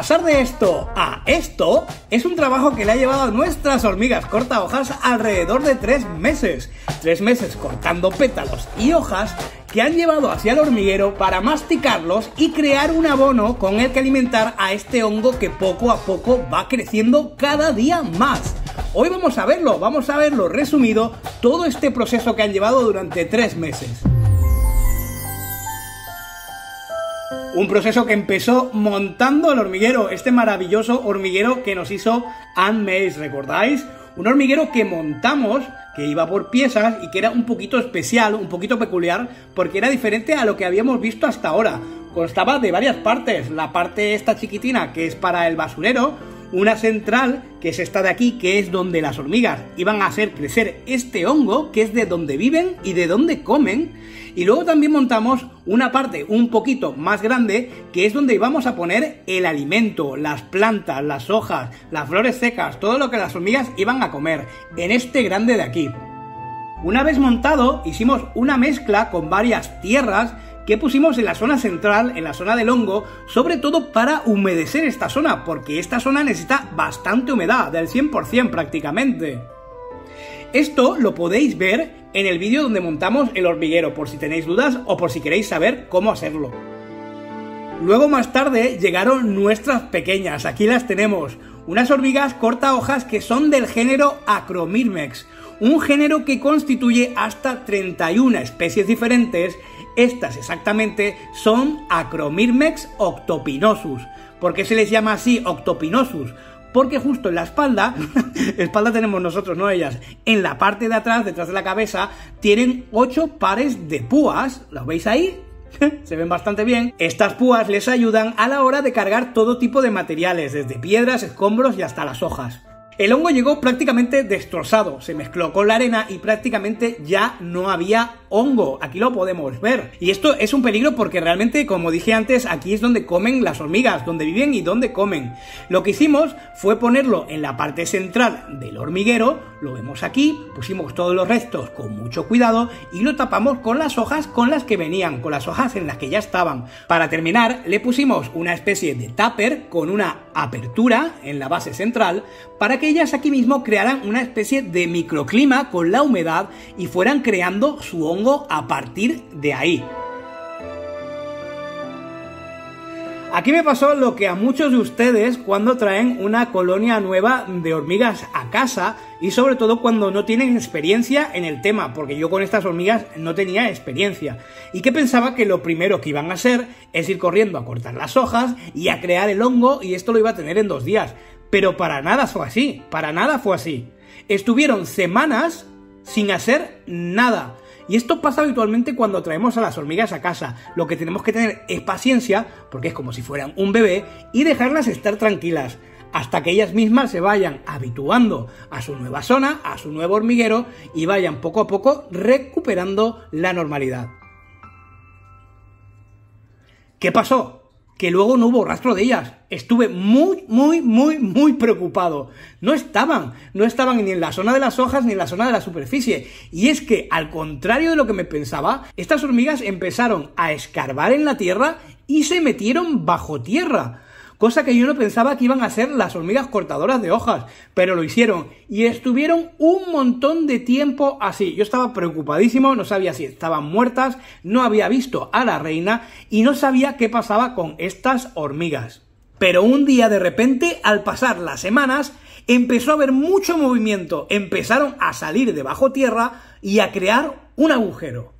Pasar de esto a esto es un trabajo que le ha llevado a nuestras hormigas corta hojas alrededor de 3 meses. 3 meses cortando pétalos y hojas que han llevado hacia el hormiguero para masticarlos y crear un abono con el que alimentar a este hongo que poco a poco va creciendo cada día más. Hoy vamos a verlo resumido todo este proceso que han llevado durante 3 meses. Un proceso que empezó montando el hormiguero, este maravilloso hormiguero que nos hizo AntMaze, ¿recordáis? Un hormiguero que montamos, que iba por piezas y que era un poquito especial, un poquito peculiar, porque era diferente a lo que habíamos visto hasta ahora. Constaba de varias partes, la parte esta chiquitina que es para el basurero, una central que es esta de aquí, que es donde las hormigas iban a hacer crecer este hongo, que es de donde viven y de donde comen. Y luego también montamos una parte un poquito más grande que es donde íbamos a poner el alimento, las plantas, las hojas, las flores secas, todo lo que las hormigas iban a comer, en este grande de aquí. Una vez montado, hicimos una mezcla con varias tierras que pusimos en la zona central, en la zona del hongo, sobre todo para humedecer esta zona, porque esta zona necesita bastante humedad, del 100% prácticamente. Esto lo podéis ver en el vídeo donde montamos el hormiguero, por si tenéis dudas o por si queréis saber cómo hacerlo. Luego más tarde llegaron nuestras pequeñas, aquí las tenemos, unas hormigas corta hojas que son del género Acromyrmex, un género que constituye hasta 31 especies diferentes. Estas exactamente son Acromyrmex octospinosus. ¿Por qué se les llama así octospinosus? Porque justo en la espalda, espalda tenemos nosotros, no ellas, en la parte de atrás, detrás de la cabeza, tienen 8 pares de púas, ¿los veis ahí? Se ven bastante bien. Estas púas les ayudan a la hora de cargar todo tipo de materiales, desde piedras, escombros y hasta las hojas. El hongo llegó prácticamente destrozado, se mezcló con la arena y prácticamente ya no había hongo, aquí lo podemos ver. Y esto es un peligro porque realmente, como dije antes, aquí es donde comen las hormigas, donde viven y donde comen. Lo que hicimos fue ponerlo en la parte central del hormiguero, lo vemos aquí, pusimos todos los restos con mucho cuidado y lo tapamos con las hojas con las que venían, con las hojas en las que ya estaban. Para terminar, le pusimos una especie de tupper con una apertura en la base central para que ellas aquí mismo crearan una especie de microclima con la humedad y fueran creando su hongo a partir de ahí. Aquí me pasó lo que a muchos de ustedes cuando traen una colonia nueva de hormigas a casa y sobre todo cuando no tienen experiencia en el tema, porque yo con estas hormigas no tenía experiencia y que pensaba que lo primero que iban a hacer es ir corriendo a cortar las hojas y a crear el hongo y esto lo iba a tener en 2 días. Pero para nada fue así, para nada fue así. Estuvieron semanas sin hacer nada. Y esto pasa habitualmente cuando traemos a las hormigas a casa. Lo que tenemos que tener es paciencia, porque es como si fueran un bebé, y dejarlas estar tranquilas, hasta que ellas mismas se vayan habituando a su nueva zona, a su nuevo hormiguero, y vayan poco a poco recuperando la normalidad. ¿Qué pasó? Que luego no hubo rastro de ellas. Estuve muy preocupado. No estaban ni en la zona de las hojas ni en la zona de la superficie. Y es que, al contrario de lo que me pensaba, estas hormigas empezaron a escarbar en la tierra y se metieron bajo tierra. Cosa que yo no pensaba que iban a hacer las hormigas cortadoras de hojas, pero lo hicieron y estuvieron un montón de tiempo así. Yo estaba preocupadísimo, no sabía si estaban muertas, no había visto a la reina y no sabía qué pasaba con estas hormigas. Pero un día de repente, al pasar las semanas, empezó a haber mucho movimiento, empezaron a salir de bajo tierra y a crear un agujero.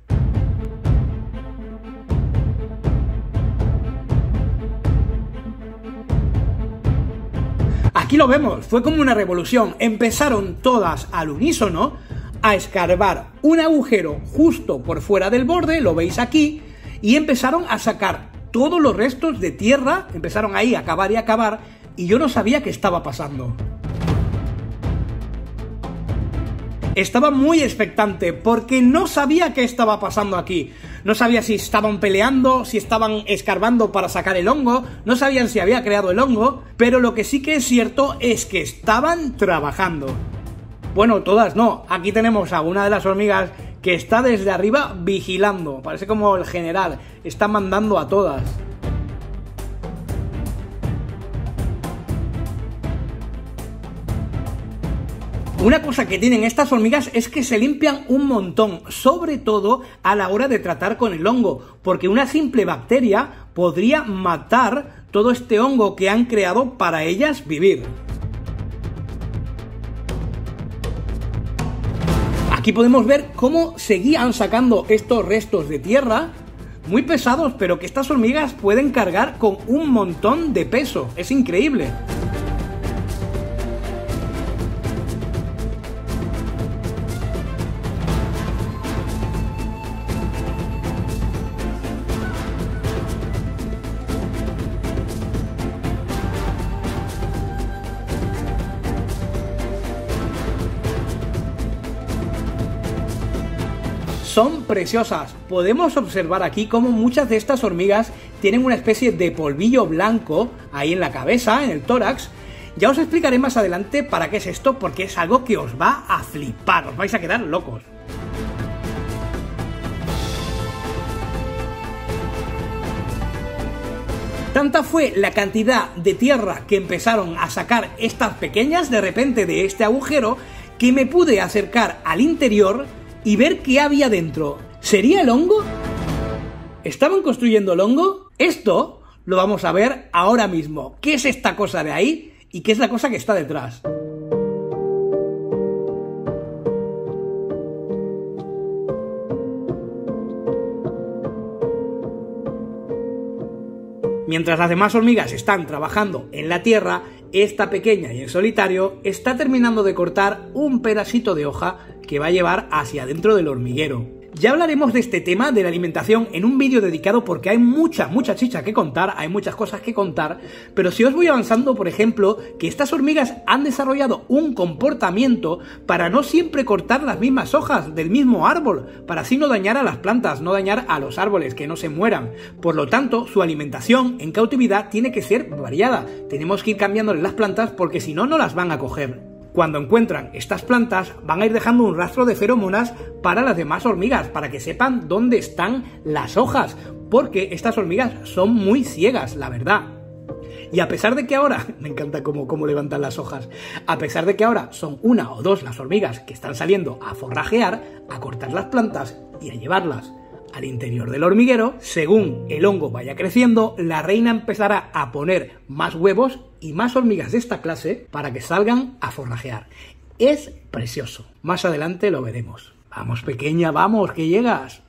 Aquí lo vemos, fue como una revolución, empezaron todas al unísono a escarbar un agujero justo por fuera del borde, lo veis aquí, y empezaron a sacar todos los restos de tierra, empezaron ahí a cavar y a cavar, y yo no sabía qué estaba pasando. Estaba muy expectante porque no sabía qué estaba pasando aquí. No sabía si estaban peleando, si estaban escarbando para sacar el hongo, no sabían si había creado el hongo, pero lo que sí que es cierto es que estaban trabajando. Bueno, todas no. Aquí tenemos a una de las hormigas que está desde arriba vigilando. Parece como el general, está mandando a todas. Una cosa que tienen estas hormigas es que se limpian un montón, sobre todo a la hora de tratar con el hongo, porque una simple bacteria podría matar todo este hongo que han creado para ellas vivir. Aquí podemos ver cómo seguían sacando estos restos de tierra, muy pesados, pero que estas hormigas pueden cargar con un montón de peso. Es increíble. Son preciosas. Podemos observar aquí cómo muchas de estas hormigas tienen una especie de polvillo blanco ahí en la cabeza, en el tórax. Ya os explicaré más adelante para qué es esto, porque es algo que os va a flipar, os vais a quedar locos. Tanta fue la cantidad de tierra que empezaron a sacar estas pequeñas de repente de este agujero, que me pude acercar al interior y ver qué había dentro. ¿Sería el hongo? ¿Estaban construyendo el hongo? Esto lo vamos a ver ahora mismo. ¿Qué es esta cosa de ahí y qué es la cosa que está detrás? Mientras las demás hormigas están trabajando en la tierra, esta pequeña y en solitario está terminando de cortar un pedacito de hoja que va a llevar hacia dentro del hormiguero. Ya hablaremos de este tema de la alimentación en un vídeo dedicado, porque hay mucha chicha que contar, hay muchas cosas que contar, pero si os voy avanzando, por ejemplo, que estas hormigas han desarrollado un comportamiento para no siempre cortar las mismas hojas del mismo árbol, para así no dañar a las plantas, no dañar a los árboles, que no se mueran. Por lo tanto, su alimentación en cautividad tiene que ser variada, tenemos que ir cambiándoles las plantas porque si no, no las van a coger. Cuando encuentran estas plantas, van a ir dejando un rastro de feromonas para las demás hormigas, para que sepan dónde están las hojas, porque estas hormigas son muy ciegas, la verdad. Y a pesar de que ahora, me encanta cómo levantan las hojas, a pesar de que ahora son una o dos las hormigas que están saliendo a forrajear, a cortar las plantas y a llevarlas al interior del hormiguero, según el hongo vaya creciendo, la reina empezará a poner más huevos y más hormigas de esta clase para que salgan a forrajear. Es precioso. Más adelante lo veremos. Vamos, pequeña, vamos, que llegas.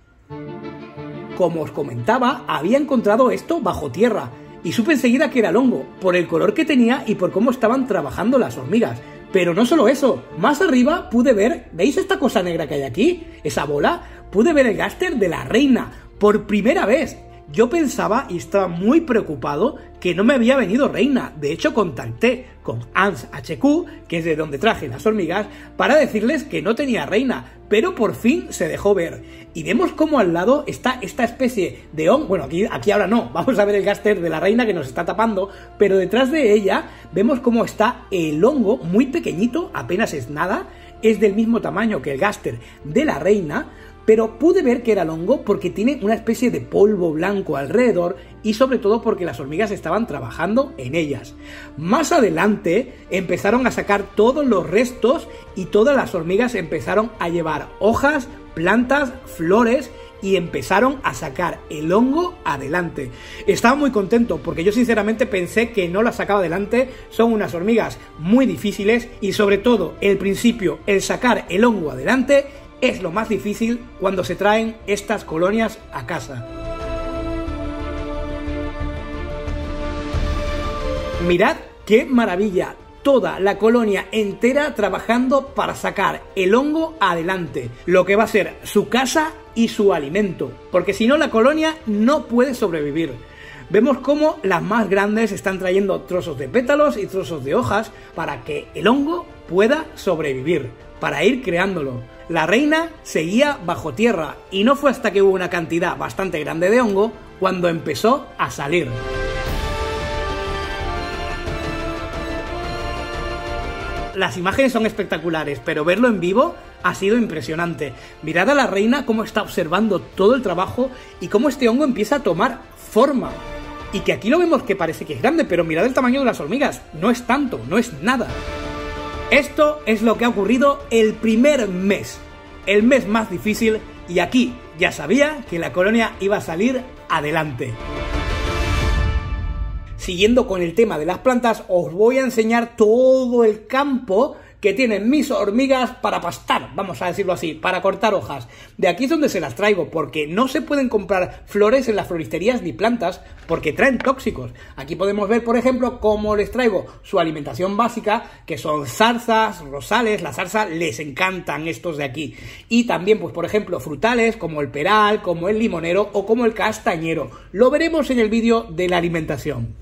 Como os comentaba, había encontrado esto bajo tierra y supe enseguida que era el hongo por el color que tenía y por cómo estaban trabajando las hormigas. Pero no solo eso, más arriba pude ver, ¿veis esta cosa negra que hay aquí? Esa bola, pude ver el gáster de la reina, por primera vez. Yo pensaba y estaba muy preocupado que no me había venido reina. De hecho, contacté con Ants HQ, que es de donde traje las hormigas, para decirles que no tenía reina, pero por fin se dejó ver. Y vemos cómo al lado está esta especie de hongo. Bueno, aquí ahora no, vamos a ver el gáster de la reina que nos está tapando, pero detrás de ella vemos cómo está el hongo, muy pequeñito, apenas es nada, es del mismo tamaño que el gáster de la reina, pero pude ver que era el hongo porque tiene una especie de polvo blanco alrededor y sobre todo porque las hormigas estaban trabajando en ellas. Más adelante empezaron a sacar todos los restos y todas las hormigas empezaron a llevar hojas, plantas, flores y empezaron a sacar el hongo adelante. Estaba muy contento porque yo sinceramente pensé que no la sacaba adelante. Son unas hormigas muy difíciles y sobre todo el principio, el sacar el hongo adelante, es lo más difícil cuando se traen estas colonias a casa. Mirad qué maravilla, toda la colonia entera trabajando para sacar el hongo adelante, lo que va a ser su casa y su alimento, porque si no la colonia no puede sobrevivir. Vemos cómo las más grandes están trayendo trozos de pétalos y trozos de hojas para que el hongo pueda sobrevivir, para ir creándolo. La reina seguía bajo tierra y no fue hasta que hubo una cantidad bastante grande de hongo cuando empezó a salir. Las imágenes son espectaculares, pero verlo en vivo ha sido impresionante. Mirad a la reina cómo está observando todo el trabajo y cómo este hongo empieza a tomar forma. Y que aquí lo vemos que parece que es grande, pero mirad el tamaño de las hormigas, no es tanto, no es nada. Esto es lo que ha ocurrido el primer mes, el mes más difícil, y aquí ya sabía que la colonia iba a salir adelante. Siguiendo con el tema de las plantas, os voy a enseñar todo el campo que tienen mis hormigas para pastar, vamos a decirlo así, para cortar hojas. De aquí es donde se las traigo, porque no se pueden comprar flores en las floristerías ni plantas, porque traen tóxicos. Aquí podemos ver, por ejemplo, cómo les traigo su alimentación básica, que son zarzas, rosales. La zarza les encantan estos de aquí. Y también, pues por ejemplo, frutales como el peral, como el limonero o como el castañero. Lo veremos en el vídeo de la alimentación.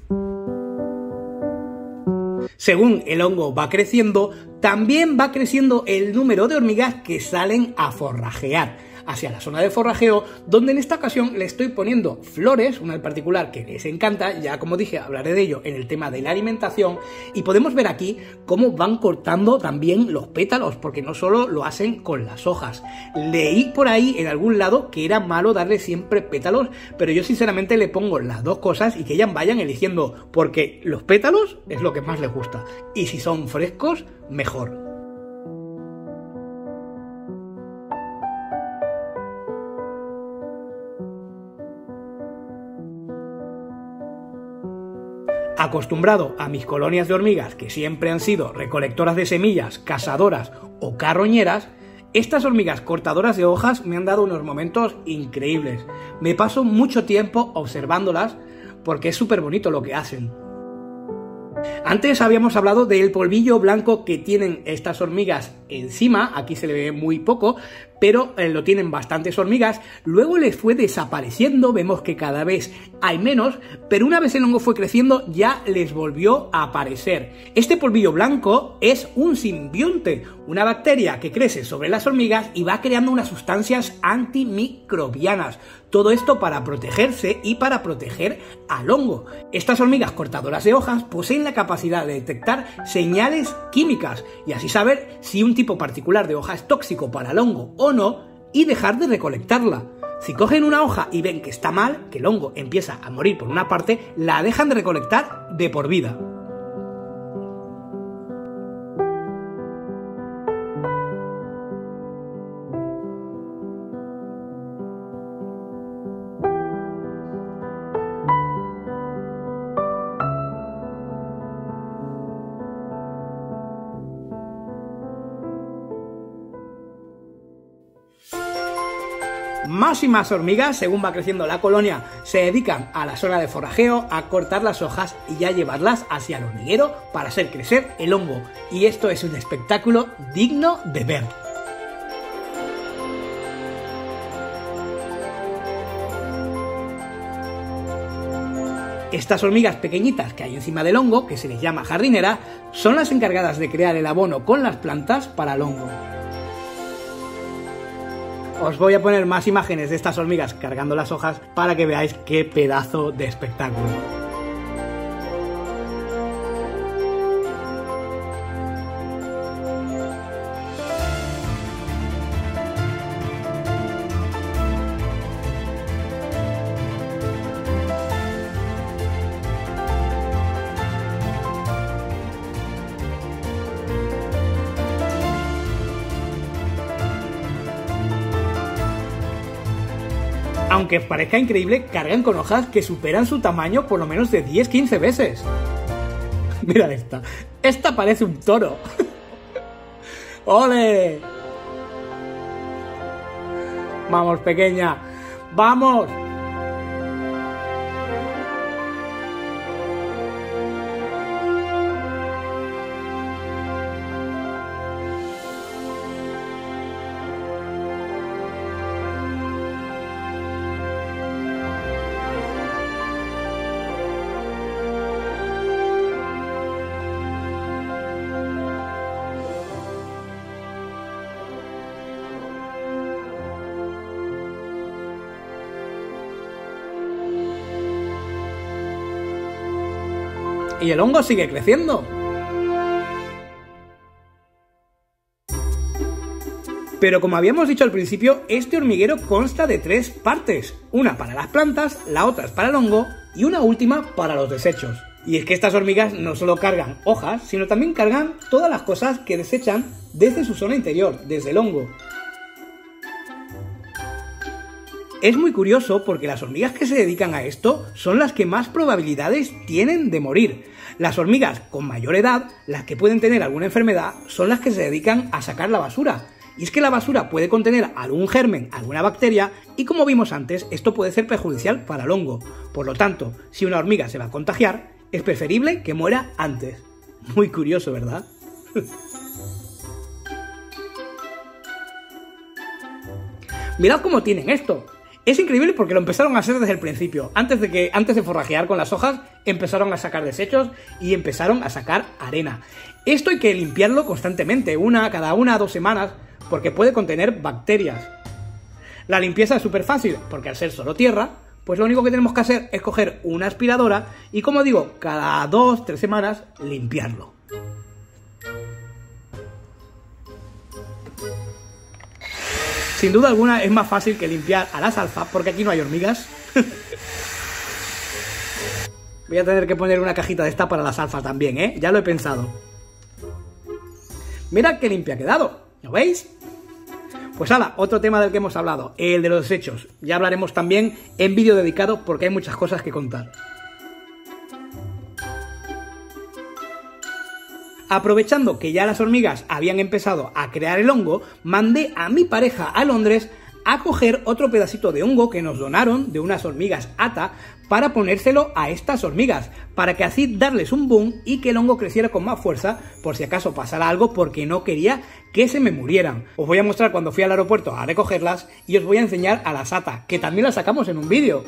Según el hongo va creciendo, también va creciendo el número de hormigas que salen a forrajear, hacia la zona de forrajeo, donde en esta ocasión le estoy poniendo flores, una en particular que les encanta, ya como dije hablaré de ello en el tema de la alimentación, y podemos ver aquí cómo van cortando también los pétalos, porque no solo lo hacen con las hojas. Leí por ahí en algún lado que era malo darle siempre pétalos, pero yo sinceramente le pongo las dos cosas y que ellas vayan eligiendo, porque los pétalos es lo que más les gusta, y si son frescos, mejor. Acostumbrado a mis colonias de hormigas, que siempre han sido recolectoras de semillas, cazadoras o carroñeras, estas hormigas cortadoras de hojas me han dado unos momentos increíbles. Me paso mucho tiempo observándolas porque es súper bonito lo que hacen. Antes habíamos hablado del polvillo blanco que tienen estas hormigas encima, aquí se le ve muy poco, pero lo tienen bastantes hormigas, luego les fue desapareciendo, vemos que cada vez hay menos, pero una vez el hongo fue creciendo ya les volvió a aparecer. Este polvillo blanco es un simbionte, una bacteria que crece sobre las hormigas y va creando unas sustancias antimicrobianas. Todo esto para protegerse y para proteger al hongo. Estas hormigas cortadoras de hojas poseen la capacidad de detectar señales químicas y así saber si un tipo particular de hoja es tóxico para el hongo o no y dejar de recolectarla. Si cogen una hoja y ven que está mal, que el hongo empieza a morir por una parte, la dejan de recolectar de por vida. Más y más hormigas, según va creciendo la colonia, se dedican a la zona de forrajeo, a cortar las hojas y ya llevarlas hacia el hormiguero para hacer crecer el hongo. Y esto es un espectáculo digno de ver. Estas hormigas pequeñitas que hay encima del hongo, que se les llama jardinera, son las encargadas de crear el abono con las plantas para el hongo. Os voy a poner más imágenes de estas hormigas cargando las hojas para que veáis qué pedazo de espectáculo. Aunque os parezca increíble, cargan con hojas que superan su tamaño por lo menos de 10-15 veces. Mirad esta. Esta parece un toro. ¡Ole! ¡Vamos, pequeña! ¡Vamos! Y el hongo sigue creciendo. Pero como habíamos dicho al principio, este hormiguero consta de tres partes. Una para las plantas, la otra es para el hongo y una última para los desechos. Y es que estas hormigas no solo cargan hojas, sino también cargan todas las cosas que desechan desde su zona interior, desde el hongo. Es muy curioso porque las hormigas que se dedican a esto son las que más probabilidades tienen de morir. Las hormigas con mayor edad, las que pueden tener alguna enfermedad, son las que se dedican a sacar la basura. Y es que la basura puede contener algún germen, alguna bacteria, y como vimos antes, esto puede ser perjudicial para el hongo. Por lo tanto, si una hormiga se va a contagiar, es preferible que muera antes. Muy curioso, ¿verdad? Mirad cómo tienen esto. Es increíble porque lo empezaron a hacer desde el principio. Antes de forrajear con las hojas, empezaron a sacar desechos y empezaron a sacar arena. Esto hay que limpiarlo constantemente, cada 1 a 2 semanas, porque puede contener bacterias. La limpieza es súper fácil, porque al ser solo tierra, pues lo único que tenemos que hacer es coger una aspiradora y, como digo, cada 2 o 3 semanas limpiarlo. Sin duda alguna es más fácil que limpiar a las alfa, porque aquí no hay hormigas. Voy a tener que poner una cajita de esta para las alfa también, ¿eh? Ya lo he pensado. Mirad qué limpia ha quedado, ¿lo veis? Pues hala, otro tema del que hemos hablado, el de los desechos. Ya hablaremos también en vídeo dedicado porque hay muchas cosas que contar. Aprovechando que ya las hormigas habían empezado a crear el hongo, mandé a mi pareja a Londres a coger otro pedacito de hongo que nos donaron de unas hormigas Atta para ponérselo a estas hormigas, para que así darles un boom y que el hongo creciera con más fuerza por si acaso pasara algo, porque no quería que se me murieran. Os voy a mostrar cuando fui al aeropuerto a recogerlas y os voy a enseñar a las Atta, que también las sacamos en un vídeo.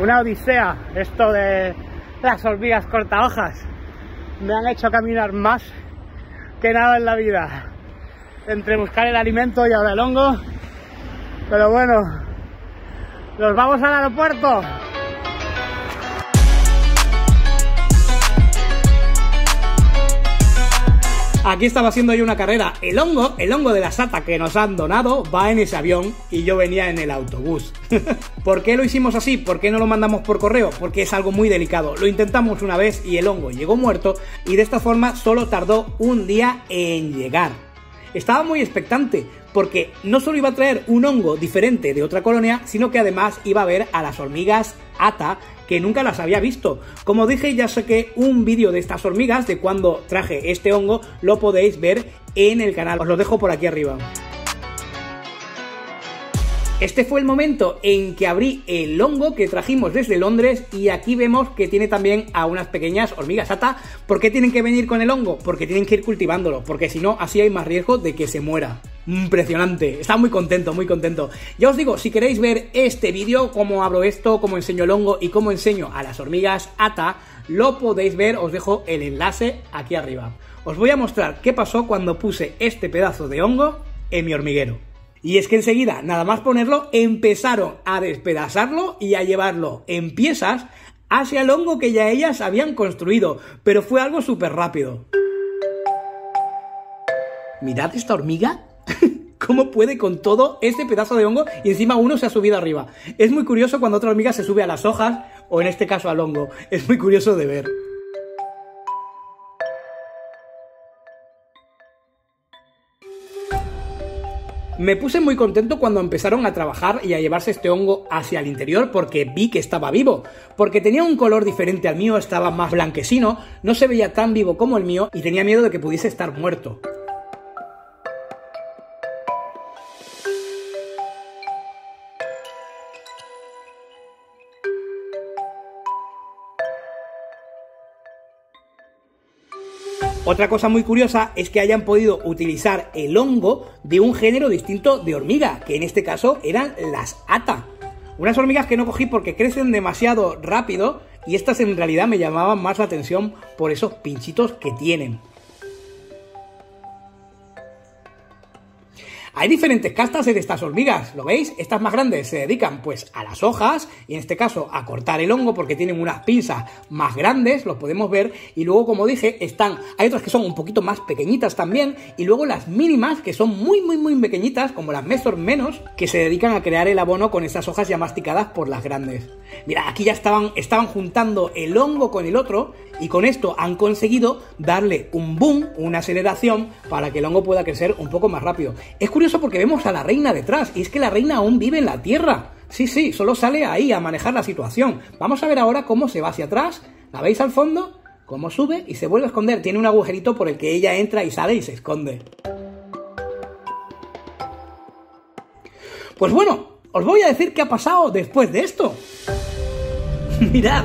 Una odisea esto de las hormigas cortahojas. Me han hecho caminar más que nada en la vida, entre buscar el alimento y ahora el hongo. Pero bueno, nos vamos al aeropuerto. Aquí estaba haciendo yo una carrera. El hongo de las Atta que nos han donado va en ese avión y yo venía en el autobús. ¿Por qué lo hicimos así? ¿Por qué no lo mandamos por correo? Porque es algo muy delicado. Lo intentamos una vez y el hongo llegó muerto, y de esta forma solo tardó un día en llegar. Estaba muy expectante porque no solo iba a traer un hongo diferente de otra colonia, sino que además iba a ver a las hormigas Atta, que nunca las había visto. Como dije, ya saqué un vídeo de estas hormigas, de cuando traje este hongo, lo podéis ver en el canal, os lo dejo por aquí arriba. Este fue el momento en que abrí el hongo que trajimos desde Londres, y aquí vemos que tiene también a unas pequeñas hormigas Atta. ¿Por qué tienen que venir con el hongo? Porque tienen que ir cultivándolo, porque si no, así hay más riesgo de que se muera. Impresionante, está muy contento, muy contento. Ya os digo, si queréis ver este vídeo, cómo abro esto, cómo enseño el hongo y cómo enseño a las hormigas Atta, lo podéis ver, os dejo el enlace aquí arriba. Os voy a mostrar qué pasó cuando puse este pedazo de hongo en mi hormiguero. Y es que enseguida, nada más ponerlo, empezaron a despedazarlo y a llevarlo en piezas hacia el hongo que ya ellas habían construido, pero fue algo súper rápido. Mirad esta hormiga, cómo puede con todo este pedazo de hongo, y encima uno se ha subido arriba. Es muy curioso cuando otra hormiga se sube a las hojas, o en este caso al hongo, es muy curioso de ver. Me puse muy contento cuando empezaron a trabajar y a llevarse este hongo hacia el interior, porque vi que estaba vivo, porque tenía un color diferente al mío, estaba más blanquecino, no se veía tan vivo como el mío y tenía miedo de que pudiese estar muerto. Otra cosa muy curiosa es que hayan podido utilizar el hongo de un género distinto de hormiga, que en este caso eran las Atta. Unas hormigas que no cogí porque crecen demasiado rápido, y estas en realidad me llamaban más la atención por esos pinchitos que tienen. Hay diferentes castas en estas hormigas, ¿lo veis? Estas más grandes se dedican pues a las hojas y en este caso a cortar el hongo porque tienen unas pinzas más grandes, los podemos ver, y luego como dije están, hay otras que son un poquito más pequeñitas también y luego las mínimas que son muy pequeñitas como las mestormenos que se dedican a crear el abono con estas hojas ya masticadas por las grandes. Mira, aquí ya estaban juntando el hongo con el otro y con esto han conseguido darle un boom, una aceleración para que el hongo pueda crecer un poco más rápido. Es curioso porque vemos a la reina detrás y es que la reina aún vive en la tierra. Sí, solo sale ahí a manejar la situación. Vamos a ver ahora cómo se va hacia atrás. ¿La veis al fondo? Cómo sube y se vuelve a esconder. Tiene un agujerito por el que ella entra y sale y se esconde. Pues bueno, os voy a decir qué ha pasado después de esto. Mirad.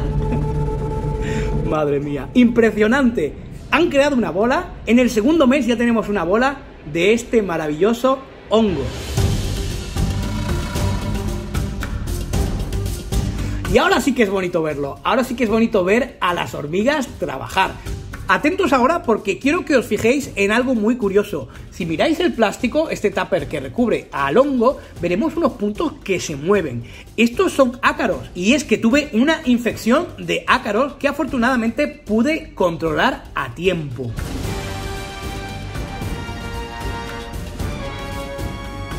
Madre mía, impresionante. Han creado una bola. En el segundo mes ya tenemos una bola de este maravilloso hongo. Y ahora sí que es bonito verlo. Ahora sí que es bonito ver a las hormigas trabajar. Atentos ahora porque quiero que os fijéis en algo muy curioso. Si miráis el plástico, este tupper que recubre al hongo, veremos unos puntos que se mueven. Estos son ácaros y es que tuve una infección de ácaros que afortunadamente pude controlar a tiempo.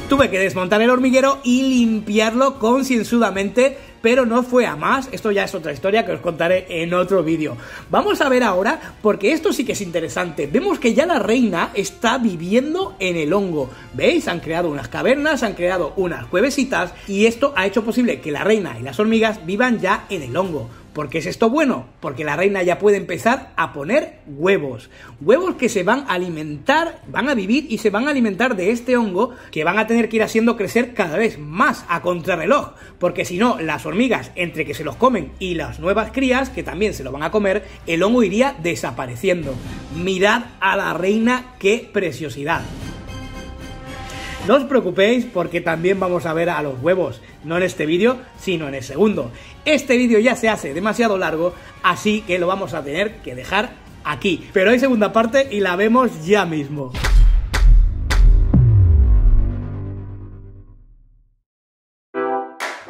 Tuve que desmontar el hormiguero y limpiarlo concienzudamente, pero no fue a más. Esto ya es otra historia que os contaré en otro vídeo. Vamos a ver ahora, porque esto sí que es interesante. Vemos que ya la reina está viviendo en el hongo. ¿Veis? Han creado unas cavernas, han creado unas cuevecitas y esto ha hecho posible que la reina y las hormigas vivan ya en el hongo. ¿Por qué es esto bueno? Porque la reina ya puede empezar a poner huevos. Huevos que se van a alimentar, van a vivir y se van a alimentar de este hongo que van a tener que ir haciendo crecer cada vez más a contrarreloj. Porque si no, las hormigas, entre que se los comen y las nuevas crías, que también se lo van a comer, el hongo iría desapareciendo. Mirad a la reina, qué preciosidad. No os preocupéis porque también vamos a ver a los huevos, no en este vídeo, sino en el segundo. Este vídeo ya se hace demasiado largo, así que lo vamos a tener que dejar aquí. Pero hay segunda parte y la vemos ya mismo.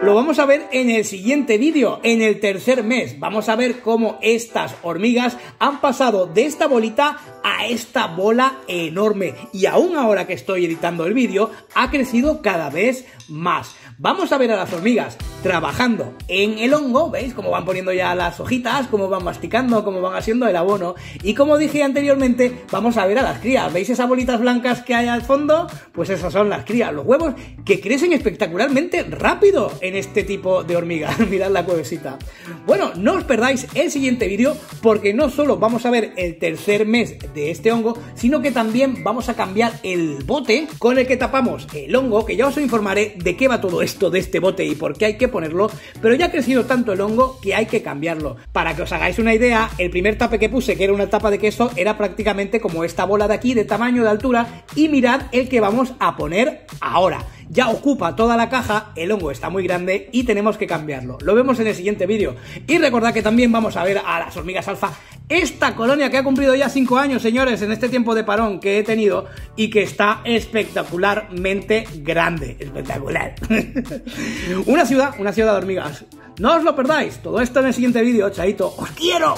Lo vamos a ver en el siguiente vídeo, en el tercer mes. Vamos a ver cómo estas hormigas han pasado de esta bolita a esta bola enorme. Y aún ahora que estoy editando el vídeo, ha crecido cada vez más. Vamos a ver a las hormigas trabajando en el hongo. ¿Veis cómo van poniendo ya las hojitas? Cómo van masticando, cómo van haciendo el abono. Y como dije anteriormente, vamos a ver a las crías. ¿Veis esas bolitas blancas que hay al fondo? Pues esas son las crías, los huevos que crecen espectacularmente rápido en este tipo de hormigas. Mirad la cuevecita. Bueno, no os perdáis el siguiente vídeo porque no solo vamos a ver el tercer mes de este hongo, sino que también vamos a cambiar el bote con el que tapamos el hongo, que ya os informaré de qué va todo esto de este bote y por qué hay que ponerlo, pero ya ha crecido tanto el hongo que hay que cambiarlo. Para que os hagáis una idea, el primer tape que puse, que era una tapa de queso, era prácticamente como esta bola de aquí, de tamaño, de altura, y mirad el que vamos a poner ahora. Ya ocupa toda la caja, el hongo está muy grande y tenemos que cambiarlo. Lo vemos en el siguiente vídeo. Y recordad que también vamos a ver a las hormigas alfa, esta colonia que ha cumplido ya 5 años, señores, en este tiempo de parón que he tenido y que está espectacularmente grande. Espectacular. Una ciudad de hormigas. No os lo perdáis. Todo esto en el siguiente vídeo. Chaito, os quiero.